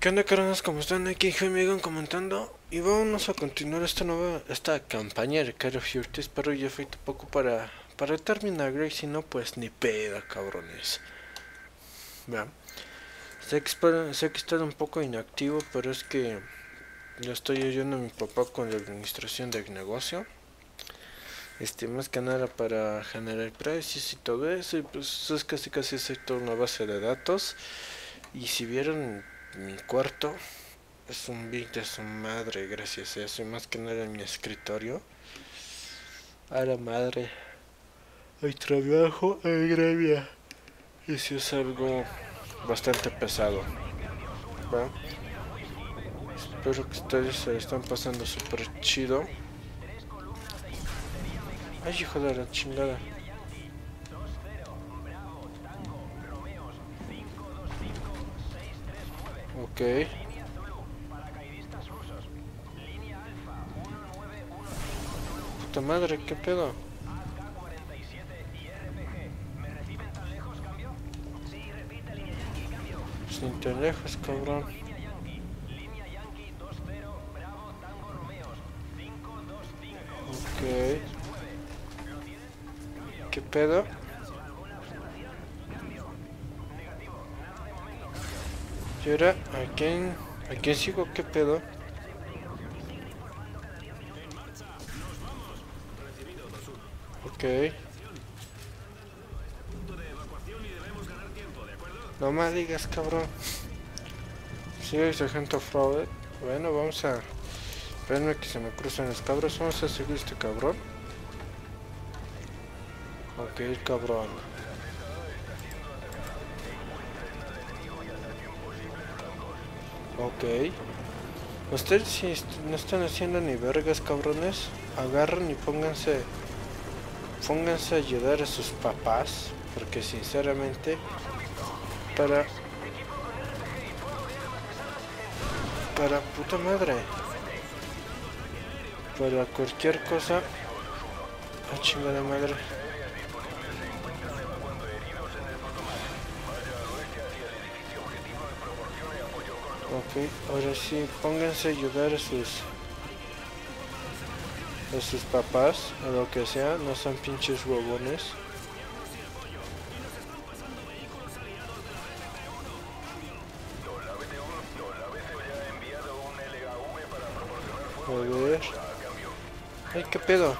¿Qué onda, caronas? ¿Cómo están? Aquí Jamigan comentando. Y vamos a continuar esta campaña de Call of Duty. Espero ya fue poco para terminar Grey. Si no, pues ni pedo, cabrones. Vean, sé que está un poco inactivo, pero es que yo estoy ayudando a mi papá con la administración del negocio. Más que nada para generar precios y todo eso. Y pues es casi es toda una base de datos. Y si vieron mi cuarto, es un big de su madre gracias a eso, y más que nada en mi escritorio. A la madre, hay trabajo, hay gremia, y si es algo bastante pesado, ¿va? Espero que ustedes se están pasando súper chido. Ay, hijo de la chingada. Ok. Puta madre, ¿qué pedo? Sin te lejos, cabrón. Ok. ¿Qué pedo? ¿Y ahora a quién sigo? ¿Qué pedo? Ok. No me digas, cabrón. Sigue sargento fraude. Bueno, vamos a... Espérame que se me cruzan los cabros. Vamos a seguir este cabrón. Ok, el cabrón. Ok. Ustedes si no están haciendo ni vergas, cabrones, agarren y pónganse a ayudar a sus papás, porque sinceramente para puta madre, para cualquier cosa, a chingada madre. Ok, ahora sí, pónganse a ayudar a sus papás, a lo que sea, no sean pinches huevones. A ver... Ay, ¿qué pedo?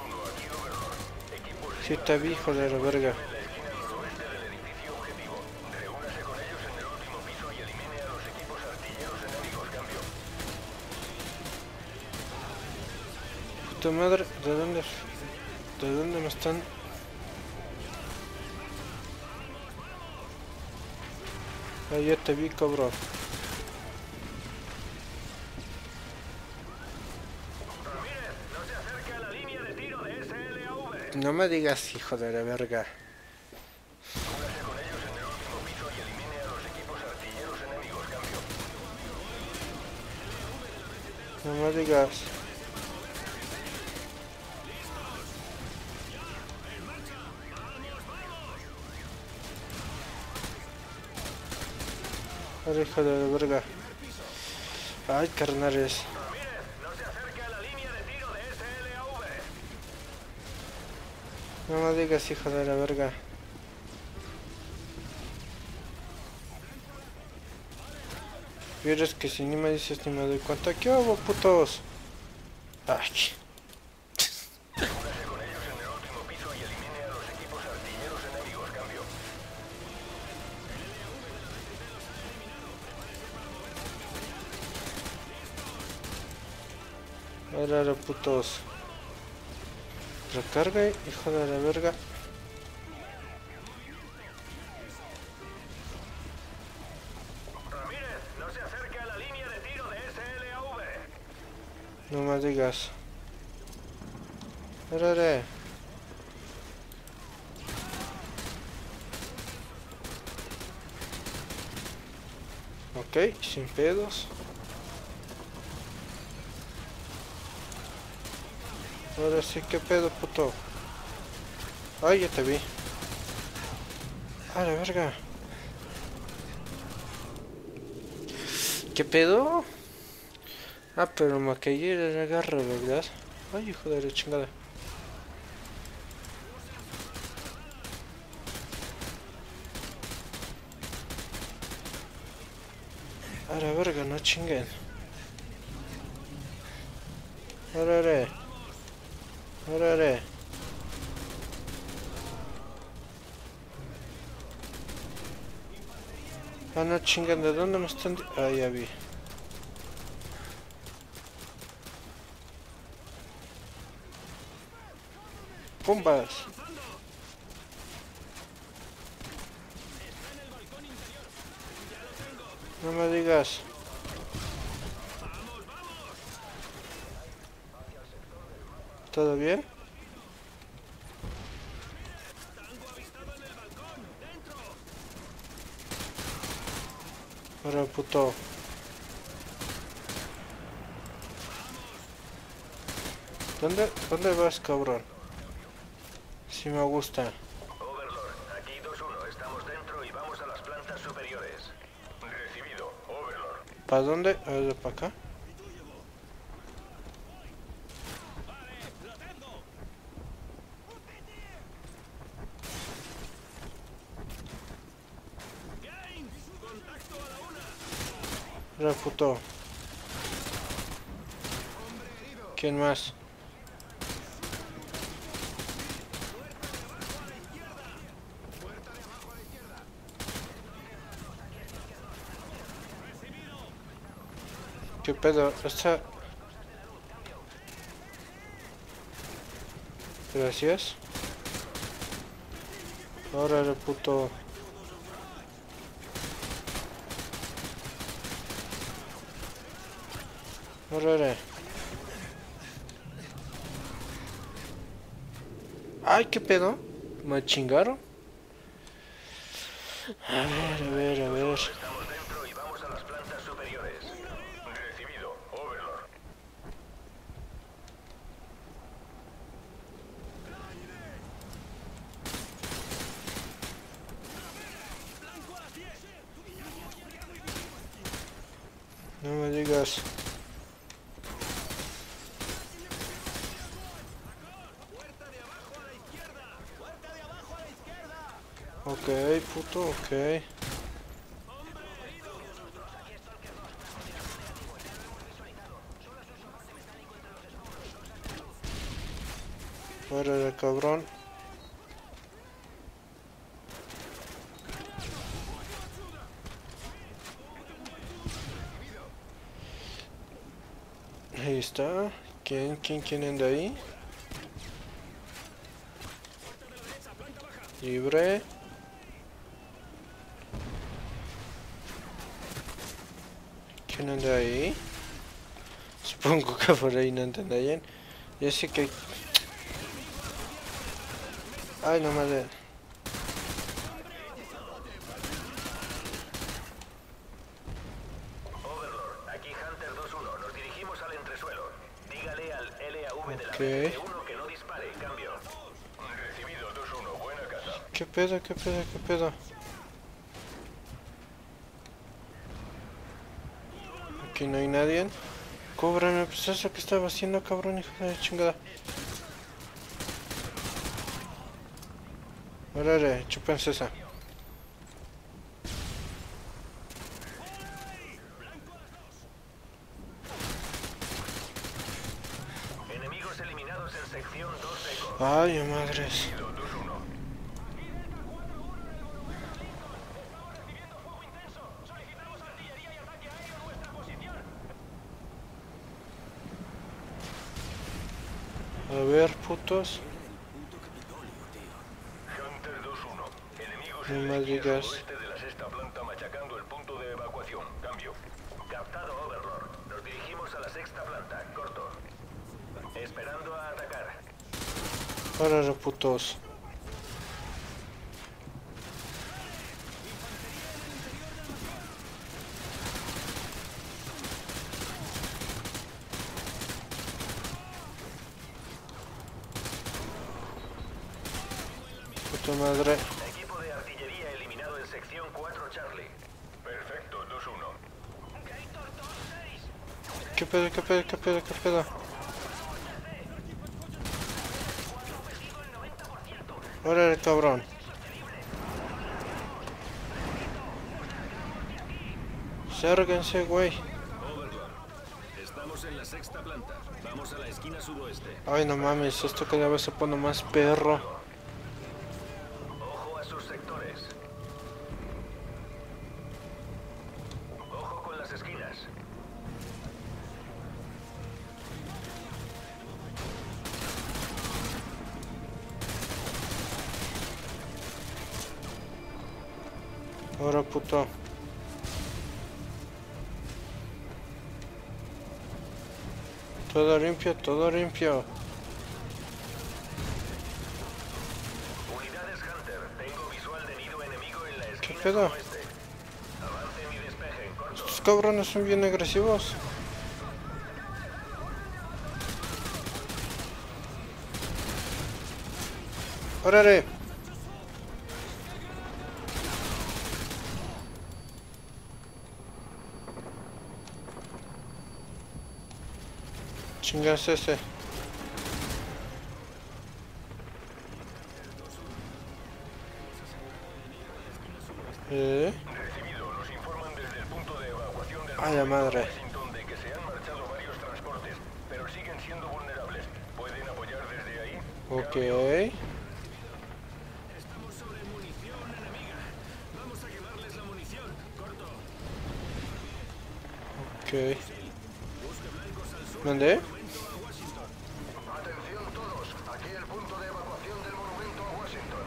Sí, está bien, hijo de la verga. Tu madre, ¿de dónde me están? Ah, ya te vi, cabrón. Ramírez, no se acerque a la línea de tiro de ese LAV. No me digas, hijo de la verga. Cúbrase con ellos en el último piso y elimine a los equipos artilleros enemigos, cambio. No me digas. Hijo de la verga. Ay, carnales. No me digas, hijo de la verga. Vieres que si ni me dices ni me doy cuenta. ¿Qué hago, putos? Ay. Ahora, putos. Recarga, hijo de la verga. Ramírez, no se acerque a la línea de tiro de SLAV. No me digas. Ahora. Ok, sin pedos. Ahora sí, ¿qué pedo, puto? Ay, ya te vi. A la verga. ¿Qué pedo? Ah, pero me caí en la garra, ¿verdad? Ay, hijo de la chingada. Ahora, verga, no chinguen. Órale. Órale. Ah, no chingan, ¿de dónde me están? Ah, ya vi. ¡Bombas! No me digas. ¿Todo bien? Ahora, puto. ¿Dónde vas, cabrón? Si me gusta. Overlord, aquí 2-1, estamos dentro y vamos a las plantas superiores. Recibido, Overlord. ¿Para dónde? A ver, ¿para acá? Refutó. ¿Quién más? ¿Qué pedo? Esta... Gracias. Ahora el puto... Órale. Ay, qué pedo. Me chingaron. A ver, a ver, a ver. Estamos dentro y vamos a las plantas superiores. Recibido, Overlord. No me digas. Ok, puto, ok. Fuera de cabrón. Ahí está. ¿Quién anda ahí? Libre. No anda ahí, supongo que por ahí no anda bien. Yo sé que, ay, no madre, Overlord, aquí Hunter 2-1, nos dirigimos al entresuelo. Dígale al LAV de la B que no dispare, cambio. Recibido 2-1, buena casa. ¿Qué pedo? ¿Qué pedo? ¿Qué pedo? Aquí no hay nadie. Cúbrame, pues eso que estaba haciendo, cabrón, hijo de chingada. Órale, chúpense esa. Enemigos eliminados en sección 2 de... Ay, madres. A ver, putos. Hunter 2-1. Enemigos en el oeste de la sexta planta machacando el punto de evacuación. Cambio. Captado, Overlord. Nos dirigimos a la sexta planta. Corto. Esperando a atacar. Ahora, putos. Madre. Equipo de artillería eliminado en sección 4 Charlie. Perfecto, 2-1. ¿Qué pedo? Órale, cabrón. Sárguense, güey. Estamos en la sexta planta. Vamos a la esquina sudoeste. Ay, no mames, esto cada vez se pone más perro. Ojo a sus sectores. Ojo con las esquinas. Ahora, puto. Todo limpio, todo limpio. Unidades Hunter, tengo visual de nido enemigo en la esquina. ¿Qué pedo? Oeste. Avance mi despeje en corto. Estos cabrones son bien agresivos. ¡Órale! Chingas ese. Recibido, nos informan desde el punto de evacuación del Washington de que se han marchado varios transportes, pero siguen siendo vulnerables. ¿Pueden apoyar desde ahí? Ok. Estamos sobre munición enemiga. Vamos a llevarles la munición. Corto. Ok. ¿Mandé? Atención todos, aquí el punto de evacuación del monumento a Washington.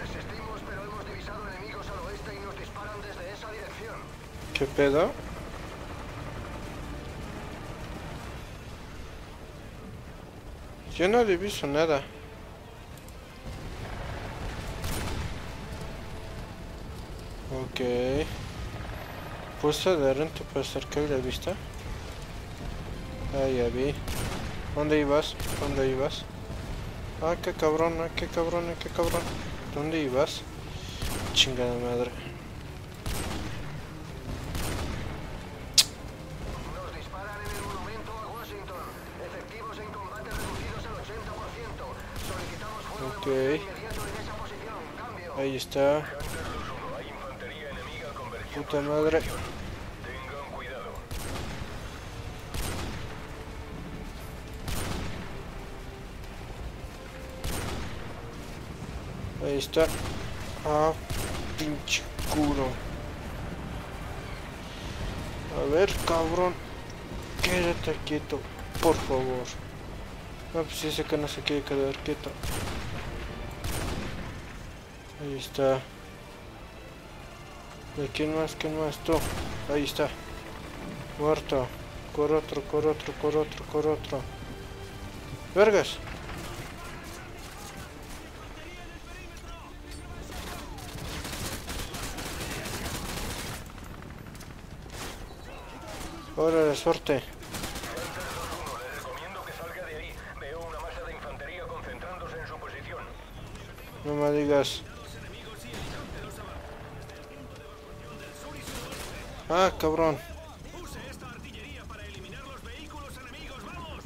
Resistimos, pero hemos divisado enemigos al oeste y nos disparan desde esa dirección. ¿Qué pedo? Yo no diviso nada. Ok. ¿Pulsa de adelante para acercar la vista? Ah, ya vi. ¿Dónde ibas? ¿Dónde ibas? Ah, qué cabrón, qué cabrón. ¿Dónde ibas? Chingada madre. Nos disparan en el monumento a Washington. Efectivos en combate reducidos al 80%. Solicitamos fuego de inmediato en esa posición. Cambio. Ahí está. Hay infantería enemiga convergida. Puta madre. Ahí está. Ah, pinche culo. A ver, cabrón. Quédate quieto, por favor. No, pues dice que no se quiere quedar quieto. Ahí está. ¿De quién más? ¿Quién más? Tú. Ahí está. Muerto. Corre otro. Vergas. Ahora de suerte. Les recomiendo que salga de ahí. Veo una masa de infantería concentrándose en su posición. No me digas. Ah, cabrón. Use esta artillería para eliminar los vehículos enemigos. ¡Vamos!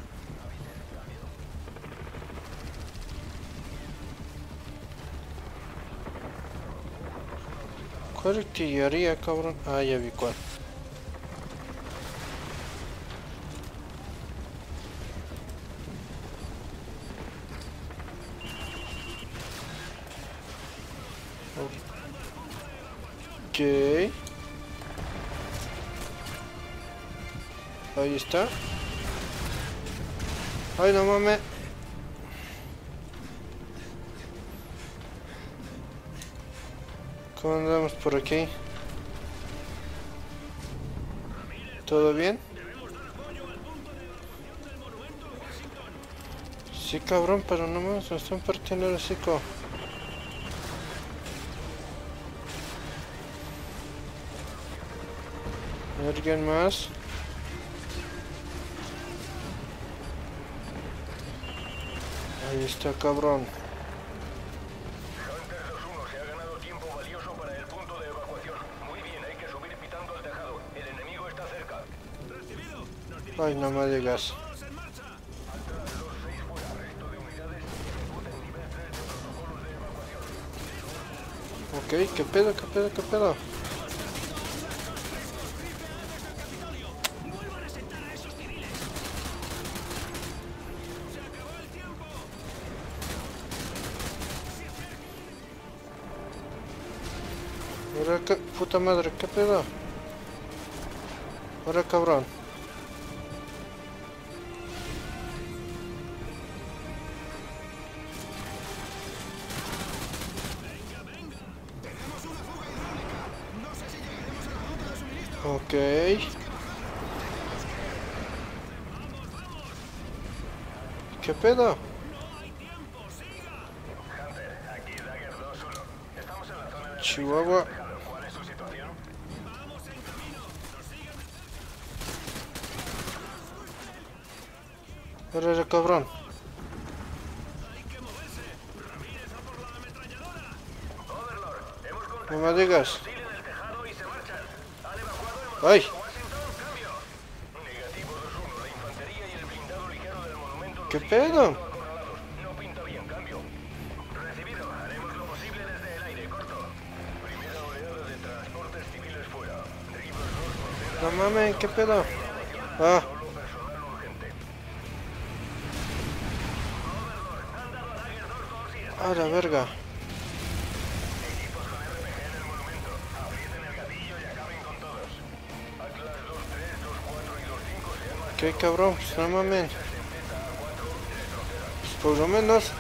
¿Cuál artillería, cabrón? Ah, ya vi cuál. Okay. Ahí está. Ay, no mames. ¿Cómo andamos por aquí? ¿Todo bien? Sí, cabrón, pero no mames, nos están partiendo el hocico. ¿Alguien más? Ahí está, cabrón. Hunter 2-1, se ha ganado tiempo valioso para el punto de evacuación. Muy bien, hay que subir pitando al tejado. El enemigo está cerca. Recibido. Nos dirigimos Ay, no me digas. Ok, qué pedo, qué pedo, qué pedo. Ahora, qué puta madre, qué pedo. Ahora, cabrón. Ok. ¿Qué pedo? Chihuahua. Eres el cabrón. No me digas. ¡Ay! ¿Qué pedo? No mames, ¿qué pedo? Ah. A la verga. ¿Qué cabrón? Pues no mames. Pues por lo menos.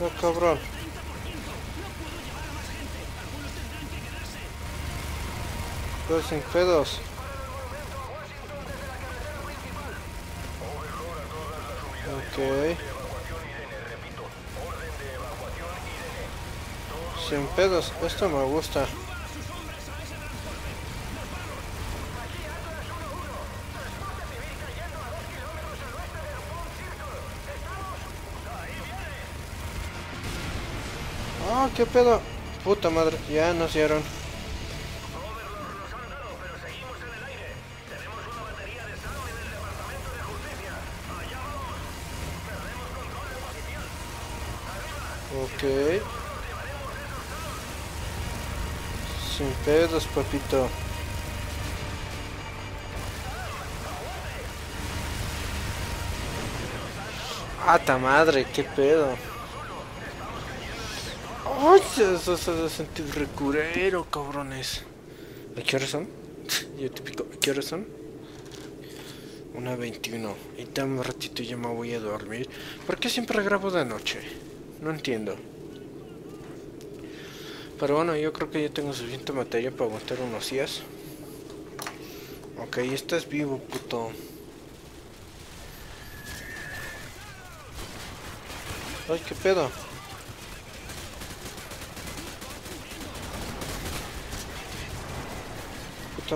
No cabrón. Los sin pedos. Ok. Sin pedos. Esto me gusta. Ah, qué pedo. Puta madre, ya nos dieron. Ok. Sin pedos, papito. Ah, ta madre, qué pedo. ¡Ay! Eso se hace sentir recurero, cabrones. ¿A qué hora son? Yo típico, ¿a qué hora son? 1:21. Y dame un ratito y ya me voy a dormir. ¿Por qué siempre grabo de noche? No entiendo. Pero bueno, yo creo que ya tengo suficiente materia para aguantar unos días. Ok, estás vivo, puto. ¡Ay, qué pedo!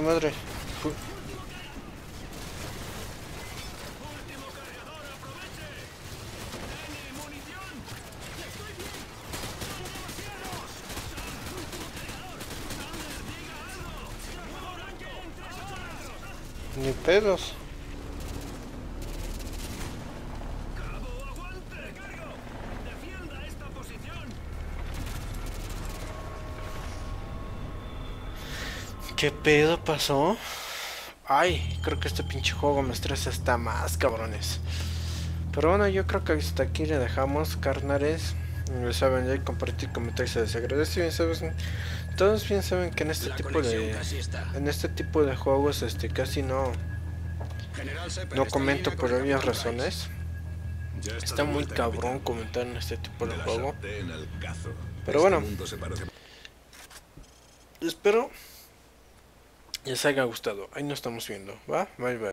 Madre, ni pedos. ¿Qué pedo pasó? Ay, creo que este pinche juego me estresa hasta más, cabrones. Pero bueno, yo creo que hasta aquí le dejamos, carnales. Ya saben, like, compartir, comentar, se les agradece. Bien saben, todos bien saben que en este tipo de juegos casi no comento por obvias razones. Está muy cabrón comentar en este tipo de juego. Pero bueno, espero les haya gustado. Ahí nos estamos viendo, ¿va? Bye, bye.